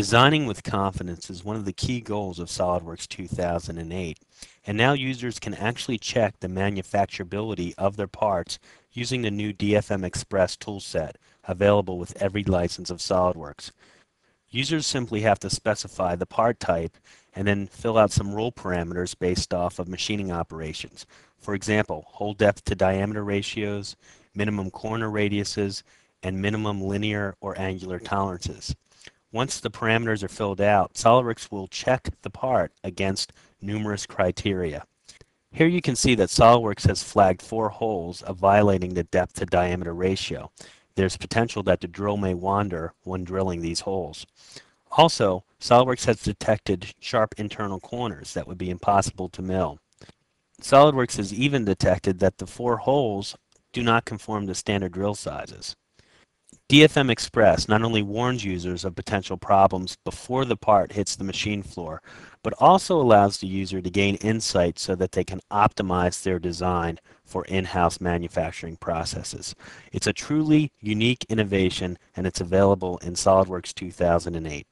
Designing with confidence is one of the key goals of SOLIDWORKS 2008, and now users can actually check the manufacturability of their parts using the new DFMXpress toolset available with every license of SOLIDWORKS. Users simply have to specify the part type and then fill out some rule parameters based off of machining operations. For example, hole depth to diameter ratios, minimum corner radiuses, and minimum linear or angular tolerances. Once the parameters are filled out, SOLIDWORKS will check the part against numerous criteria. Here you can see that SOLIDWORKS has flagged 4 holes of violating the depth to diameter ratio. There's potential that the drill may wander when drilling these holes. Also, SOLIDWORKS has detected sharp internal corners that would be impossible to mill. SOLIDWORKS has even detected that the 4 holes do not conform to standard drill sizes. DFMXpress not only warns users of potential problems before the part hits the machine floor, but also allows the user to gain insight so that they can optimize their design for in-house manufacturing processes. It's a truly unique innovation, and it's available in SOLIDWORKS 2008.